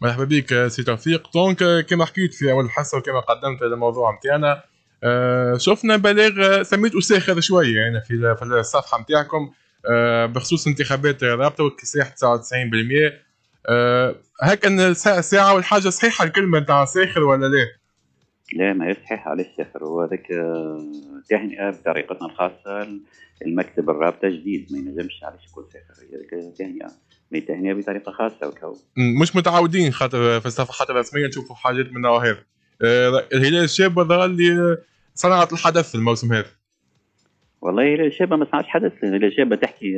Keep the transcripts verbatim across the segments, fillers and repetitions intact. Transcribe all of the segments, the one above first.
مرحبا بك سي توفيق. دونك كما حكيت في اول الحصه وكما قدمت الموضوع نتاعنا، آه شفنا بلاغ سميته ساخر شويه يعني في في الصفحه نتاعكم آه بخصوص انتخابات الرابطه واكتساح تسعة وتسعين بالمئة. آه هكا الساعه والحاجه صحيحه الكلمه نتاع ساخر ولا لا؟ لا ماهيش صحيحه. علاش ساخر؟ وهذاك تهنئه بطريقتنا الخاصه المكتب الرابطه جديد ما ينجمش علاش يكون ساخر، هذاك تهنئه ميتهنية بطريقه خاصه وكو مش متعودين خاطر في الصفحات الرسميه نشوفوا حاجات من النوع هذا. الهلال الشابه ظهر اللي صنعت الحدث الموسم هذا. والله الهلال الشابه ما صنعتش حدث، الهلال الشابه تحكي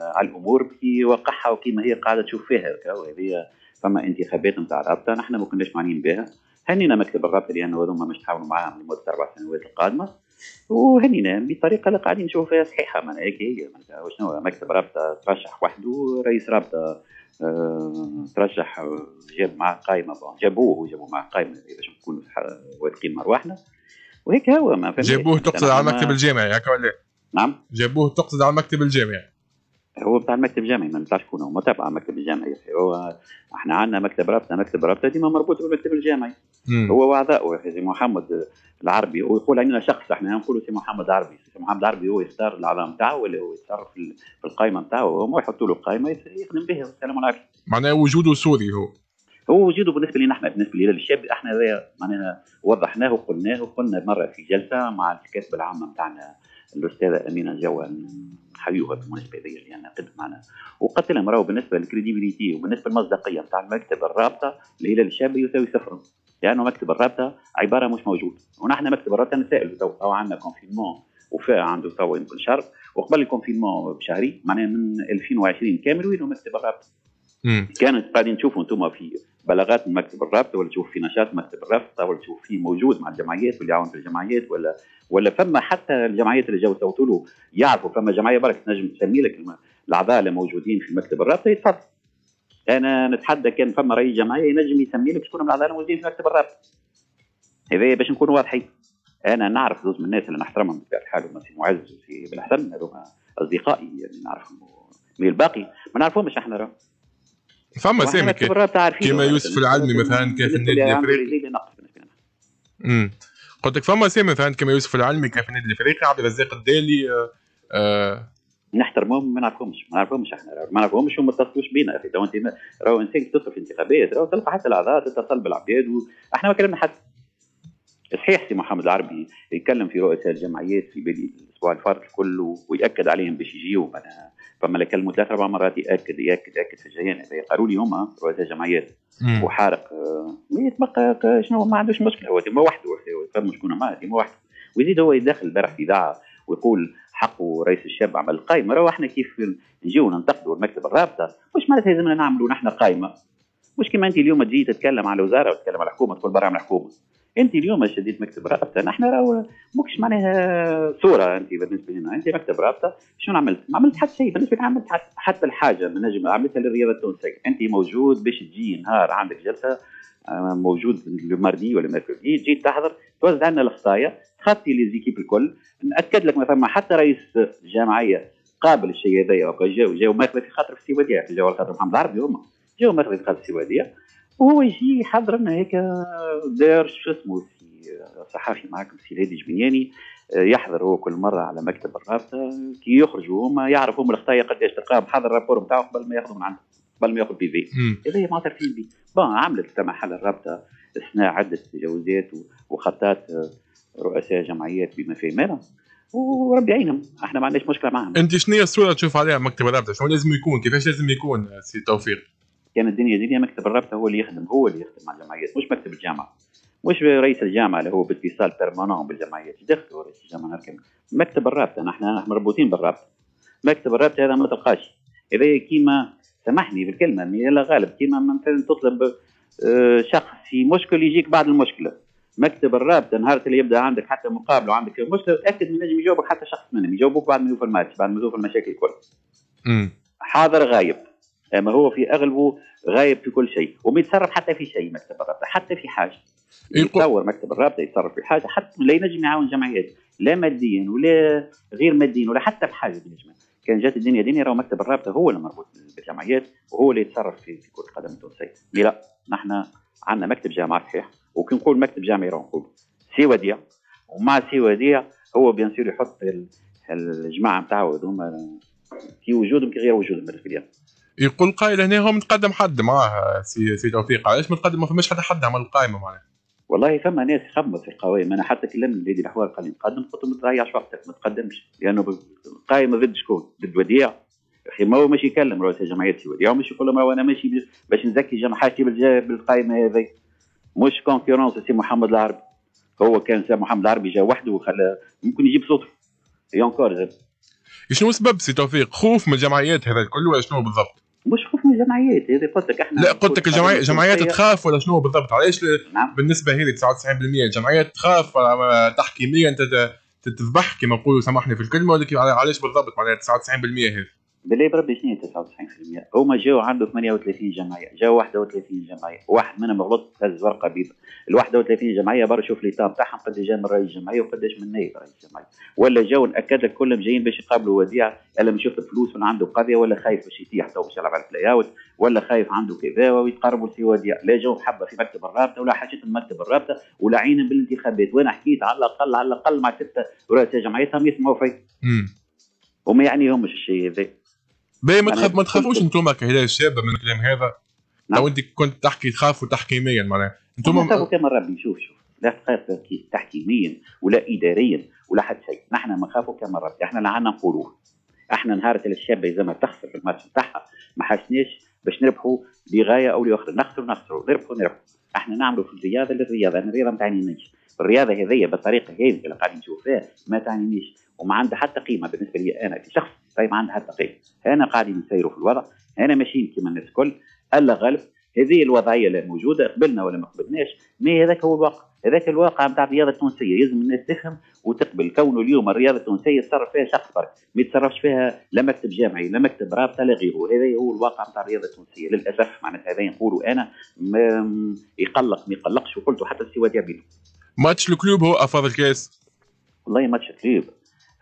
على الامور كي وقعها وكيما هي قاعده تشوف فيها وكو. هذه فما انتخابات نتاع الرابطه نحن ما كناش معنيين بها، هنينا مكتب الرابطه لانه هذوما مش تعاونوا معاهم لمده اربع سنوات القادمه، وهنينا بطريقه اللي قاعدين نشوفوا فيها صحيحه. معناها هيك هي، معناها شنو مكتب رابطه ترشح وحده، رئيس رابطه أه ترشح، جاب معاه قائمه، جابوه وجابوا معاه قائمه باش نكونوا واثقين مع رواحنا وهيك هو. ما جابوه تقصد على المكتب الجامعي هكا ولا؟ نعم جابوه تقصد على المكتب الجامعي، هو بتاع المكتب الجامعي ما نطلعش شكون هو، ما تبع المكتب الجامعي. هو احنا عندنا مكتب رابطه، مكتب رابطه ديما مربوط بالمكتب الجامعي. مم. هو وعضاء سي محمد العربي، ويقول عندنا شخص احنا نقولوا سي محمد العربي، سي محمد العربي هو يختار الاعضاء نتاعه ولا هو يتصرف في القائمه نتاعه، هو يحط له قائمه يخدم بها والسلام عليكم. معناه وجوده سوري هو هو وجوده بالنسبه لنا احنا، بالنسبه للهلال الشاب احنا معناها وضحناه وقلناه، وقلنا مره في جلسه مع الكاتبه العامه نتاعنا الاستاذه امينه جوال حيوها بالمناسبه هذه اللي انا قدمت معنا، وقلت لهم راهو بالنسبه للكريديبيليتي وبالنسبه للمصداقيه نتاع المكتب الرابطه الهلال الشاب يساوي صفر، لانه مكتب الرابطه عباره مش موجود. ونحن مكتب الرابطه نسائل تو عندنا كونفينمون وفاء عنده تو يمكن شهر، وقبل الكونفينمون بشهري معناها من ألفين وعشرين كامل وين مكتب الرابطه. كانت قاعدين تشوفوا انتم في بلاغات من مكتب الرابطه، ولا تشوف في نشاط مكتب الرابطه، ولا تشوف فيه موجود مع الجمعيات واللي يعاون في الجمعيات، ولا ولا فما حتى الجمعيات اللي جاوا صوتوا له يعرفوا فما جمعيه برك تنجم تسمي لك الاعضاء اللي موجودين في مكتب الرابطه يتفضل. انا نتحدى كان فما رئيس جمعيه ينجم يسمي لك شكون من الاعضاء الموجودين في مكتب الرابطه. هذا باش نكونوا واضحين. انا نعرف زوج من الناس اللي نحترمهم بطبيعه الحال، هما سي معز وسي بن حسن، هذوما اصدقائي يعني نعرفهم، من الباقي ما نعرفهمش احنا راه. فما سامي كيما يوسف العلمي مثلا كان في النادي الافريقي. امم قلت لك فما سامي مثلا كيما يوسف العلمي كان في النادي الافريقي، عبد الرزاق الدالي. آه آه نحترمهم ما نعرفهمش ما نعرفهمش احنا ما نعرفهمش وما اتصلوش بينا. اخي تو انت راهو انسان تصرف في انتخابات، راهو تلقى حتى الاعضاء تتصل بالعباد، واحنا ما كلمنا حد. صحيح سي محمد العربي يتكلم في رؤساء الجمعيات في بداية الاسبوع الفارط الكل ويأكد عليهم باش يجيو، معناها فما اللي كلموا ثلاث اربع مرات يأكد يأكد يأكد في الجيان. قالوا لي هما رؤساء الجمعيات وحارق ما يتبقى شنو ما عندوش مشكله، هو ديما وحده فما شكون معاه ديما وحده، ويزيد هو يدخل البارح في اذاعه ويقول حقه رئيس الشاب عمل قائمه. راهو احنا كيف نجيو ننتقدوا المكتب الرابطه واش معناتها لازمنا نعملوا نحن قائمه؟ مش كيما انت اليوم تجي تتكلم على الوزاره وتتكلم على الحكومه تقول برا من الحكومه. انت اليوم شديت مكتب رابطه، نحن راهو ماكش معناها صوره. انت بالنسبه لنا انت مكتب رابطه شنو عملت؟ ما عملت حتى شيء بالنسبه لي، عملت حتى الحاجه من نجم عملتها للرياضه التونسيه. انت موجود باش تجي نهار عندك جلسه، موجود الماردي ولا الميركودي، تجي تحضر توزع لنا الخطايا، تخطي لي زيكيب الكل. ناكد لك ما ثم حتى رئيس جمعيه قابل الشيء هذايا، وكا جاو جاو ماخذ في خاطر في السواديه، جاو على خاطر محمد العربي، هما جاو ماخذ في خاطر السواديه، وهو يجي يحضر لنا هيك دار شو اسمه صحافي معاكم سي هادي جبنياني يحضر هو كل مره على مكتب الرابطه كي يخرجوا هما يعرفوا من الخطايا قداش تلقاهم، حضر الرابور نتاعو قبل ما ياخذوا من عنده، قبل ما ياخذ بي في هذايا معترفين به. بون عملت كما حل الرابطه اثناء عده تجاوزات وخطات رؤساء جمعيات بما فيه ماله، وربي يعينهم، احنا ما عندناش مشكله معاهم. انت شنو هي الصوره تشوف عليها مكتب الرابطه؟ شنو لازم يكون؟ كيفاش لازم يكون سي توفيق؟ كان الدنيا دنيا مكتب الرابطه هو اللي يخدم، هو اللي يخدم مع الجمعيات، مش مكتب الجامعه، مش رئيس الجامعه اللي هو باتصال بيرمانون بالجمعيات، دخل رئيس الجامعه هكا. مكتب الرابطه نحن مربوطين بالرابطه، مكتب الرابطه هذا ما تلقاش هذا كيما سامحني بالكلمه لا غالب كيما مثلا تطلب شخص في مشكل يجيك بعد المشكله. مكتب الرابطه نهار اللي يبدا عندك حتى مقابله وعندك مشكله تاكد من نجم يجاوبك حتى شخص منهم، يجاوبوك بعد ما يوفر الماتش، بعد ما يوفر المشاكل الكل. امم حاضر غايب، اما هو في اغلبه غايب في كل شيء وما يتصرف حتى في شيء. مكتب الرابطه حتى في حاجه يتصور مكتب الرابطه يتصرف في حاجه حتى لا ينجم يعاون جمعيات لا ماديا ولا غير ماديا ولا حتى بحاجه. كان جات الدنيا دنيا راه مكتب الرابطه هو اللي مربوط بالجمعيات وهو اللي يتصرف في كره القدم التونسيه. مي لا، نحن عندنا مكتب جامعي صحيح، وكي نقول مكتب جامعي راه نقول سي وديع، ومع سي وديع هو بيان سور يحط الجماعه نتاعو هذوما كي وجودهم كي غير وجودهم بالفعل. يقول قائل هنا هم نتقدم حد معاه سي سي توفيق، علاش ما نقدم ما فماش حتى حد عمل القائمه معناها؟ والله فما ناس خمت في القوائم، انا حتى كلمت نادي الاحوال قال لي نقدم، قلت له ما تضيعش وقتك ما تقدمش، لانه يعني القائمه ضد شكون؟ ضد وديع. اخي ما هو ماشي يكلم رئيس جمعيه سي وديع، مش يقول لهم ما انا ماشي باش نزكي جمع حاجتي بالقائمه هذه، مش كونكورونس سي محمد العربي. هو كان سي محمد العربي جا وحده وخلى ممكن يجيب صوته يونكور. شنو سبب سي توفيق؟ خوف من الجمعيات هذا الكل ولا شنو بالضبط؟ مش خوف من الجمعيات هذه، قلت لك احنا لا قلت لك الجمعيات جمعيات تخاف ولا شنو بالضبط؟ علاش نعم. بالنسبه هذه تسعة وتسعين بالمئة الجمعيات تخاف تحكيميا انت تذبح كما نقولوا سامحني في الكلمه، ولكن علاش بالضبط معناها تسعة وتسعين بالمئة هذه؟ بالله بربي شنو هي تسعة وتسعين بالمئة؟ هما جاوا عنده ثمانية وثلاثين جمعيه، جاوا واحد وثلاثين جمعيه، واحد منهم غلط هز ورقه بيضاء. ال واحد وثلاثين جمعيه برا شوف ليطاب تاعهم قد جا من رئيس جمعيه وقداش من نائب رئيس جمعيه، ولا جاوا ناكد لك كلهم جايين باش يقابلوا وديع، الا نشوف الفلوس ولا عنده قضيه ولا خايف باش يطيح تو باش يلعب على البلاي اوت، ولا خايف عنده كذا ويتقربوا لسي وديع، لا جاوا حبه في مكتب الرابطه ولا حاجه من مكتب الرابطه ولا عينا بالانتخابات، وانا حكيت على الاقل على الاقل مع سته رؤساء جمعيتهم يسمعوا فيا. وما يعنيهمش الشيء هذا. باهي ما تخافوش انتوما كهذا الشاب من الكلام هذا نعم. لو انت كنت تحكي تخافوا تحكيميا معناها انتوما نخافوا كما ربي. شوف شوف لا تخاف تحكيميا ولا اداريا ولا حتى شيء، نحن ما نخافوا كما ربي، احنا اللي عندنا نقولوه. احنا نهار الشابه اذا ما تخسر في الماتش نتاعها ما حسناش باش نربحوا لغايه او لاخرى، نخسروا نخسروا نربحوا نربحوا، احنا نعملوا في الرياضه للرياضه، انا الرياضه ما تعنينيش، الرياضه هذيا بالطريقه هذه اللي قاعدين نشوفها ما تعنينيش وما عندها حتى قيمه بالنسبه لي انا كشخص، طيب ما عندها حتى قيمه، انا قاعدين نسيروا في الوضع، انا ماشيين كيما الناس الكل، الا غالب هذه الوضعيه اللي موجوده قبلنا ولا ما قبلناش، مي هذاك هو الواقع، هذاك الواقع نتاع الرياضه التونسيه، لازم الناس تفهم وتقبل كونه اليوم الرياضه التونسيه يتصرف فيها شخص برك، ما يتصرفش فيها لا مكتب جامعي لا مكتب رابطه لا غيره، هذا هو الواقع نتاع الرياضه التونسيه للاسف معناتها هذا نقولوا انا ما يقلق ما يقلقش، وقلته حتى السي وديع بينه. ماتش الكلوب هو افضل كاس؟ والله ماتش الكلوب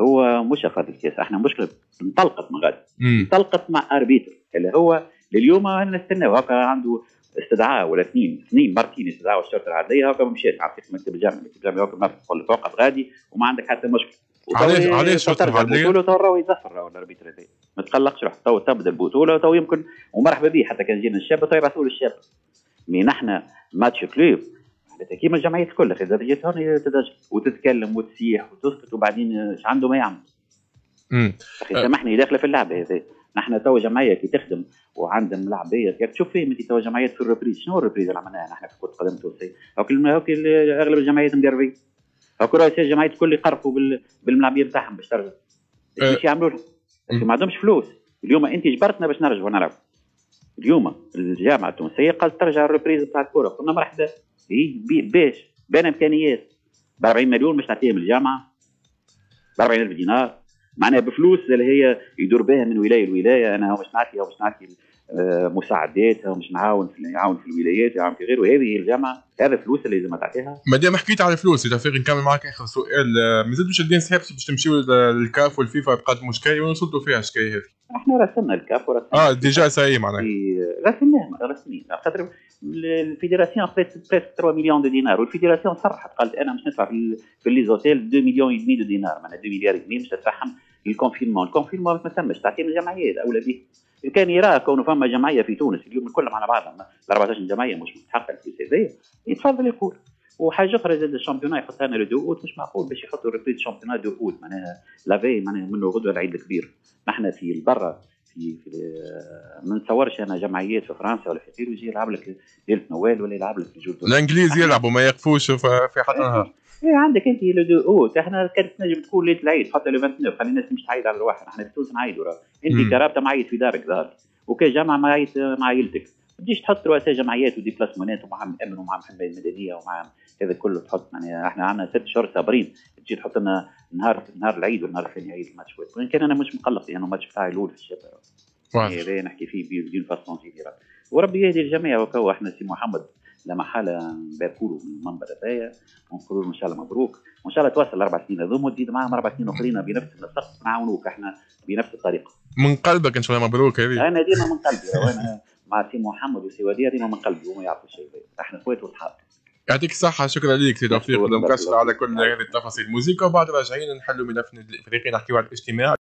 هو مش افضل كاس، احنا مشكله انطلقت من غادي انطلقت مع اربيتر اللي هو لليوم انا نستناو هكا عنده استدعاء ولا اثنين اثنين مرتين استدعاء الشرطه العاديه هكا مشات عرفت المكتب الجامعي، المكتب الجامعي هكا ما تقول توقف غادي وما عندك حتى مشكله. علاش علاش الشرطه العاديه؟ البطوله تو راهو يزفر راهو الاربيتر هذايا، ما تقلقش روح تو تبدا البطوله وتو يمكن ومرحبا به، حتى كان جينا الشاب تو يبعثوا للشاب. مي نحن ماتش كلوب كيما الجمعيات كلها في درجتها وتتكلم وتسيح وتسكت وبعدين اش عنده ما يعمل. امم سامحني داخله في اللعبه هذه، نحن تو جمعيه كي تخدم وعندهم لعبيه كي تشوف فيهم انت تو جمعيات في الريبريز، شنو الريبريز اللي عملناها نحن في كره القدم التونسيه؟ هاك اغلب الجمعيات مدربين، هاك رؤساء الجمعيات الكل يقرفوا بالملاعبيه نتاعهم باش ترجع. باش يعملوا لك؟ ما عندهمش فلوس، اليوم انت جبرتنا باش نرجعوا نلعبوا. اليوم الجامعه التونسيه قالت ترجع الريبريز نتاع الكره، قلنا مرحبا بيه باش بين امكانيات ب أربعين مليون باش نعطيهم الجامعه ب أربعين ألف دينار معناها بفلوس اللي هي يدور بها من ولايه لولايه، انا باش نعطي باش نعطي مساعدات باش نعاون نعاون في الولايات نعاون في غيره، وهذه الجامعه هذا فلوس اللي لازم تعطيها. ما دام حكيت على فلوس يا توفيق نكمل معك اخر سؤال، مازلتوا شادين سحاب باش تمشيو للكاف والفيفا تقدموا شكايه وصلتوا فيها شكايه هذه؟ احنا رسمنا الكاف ورسمنا اه ديجا ساي معناها رسمناها رسميا خاطر الفيدراسيون خذت بريسك ثلاثة مليون دو دينار، والفيدراسيون صرحت قالت انا مش ندفع في لي زوتيل اثنين مليون ونص دو دينار معناها اثنين مليار ونص باش تدفعهم للكونفينمون، الكونفينمون ما تمش تعطيه الجمعيات اولى به، كان يرى كونه فما جمعيه في تونس اليوم كلهم على بعضهم ال أربعة عشر جمعيه مش مستحقه الفلوس هذيا يتفضل يقول، وحاجه اخرى زاد الشامبيونات يحطها لنا لو اوت، مش معقول باش يحطوا ريبيت شامبيونات دو اوت معناها لافي معناها منه غدوه العيد الكبير، نحن في البرة في ما نتصورش انا جمعيات في فرنسا ولا في غيره يجي يلعب لك ليله نوال ولا يلعب لك الجور الانجليز يلعبوا ما يقفوش في حتى نهار. اي عندك انت لو دو اوت، احنا كانت تنجم تكون ليله العيد حتى لو تسعة وعشرين خلي الناس مش تعيد على الواحد، احنا في تونس نعيدوا راه انت كرابطه معيط في دارك دار وكجامعه معيط مع عائلتك، ما تجيش تحط رؤساء جمعيات وديبلاسمونات ومع الامن ومع الحمايه المدنيه ومع هذا كله تحط يعني احنا عندنا ست شهور صابرين، تجي تحط لنا نهار نهار العيد والنهار الثاني عيد الماتش، وين كان انا مش مقلق لانه يعني الماتش بتاعي الاول في الشباب هذا نحكي فيه بدون فاصون سيدي وربي يهدي الجميع. وكو احنا سي محمد لا محاله باركولو من المنبر هذايا ونقولوا له ان شاء الله مبروك، وان شاء الله توصل لاربع سنين هذوما وتزيد معاهم اربع سنين اخرين بنفس السقف نعاونوك احنا بنفس الطريقه. من قلبك ان شاء الله مبروك هذه. انا ديما من قلبي وانا مع سي محمد وسي وديع ديما من قلبي وما يعرفوا شيء، احنا خوات وصحاب. يعطيك الصحة، شكرا لك سي توفيق المكشر على كل هذه التفاصيل. موسيقى وبعد راجعين نحلوا ملف الافريقي، نحكيوا على الاجتماع.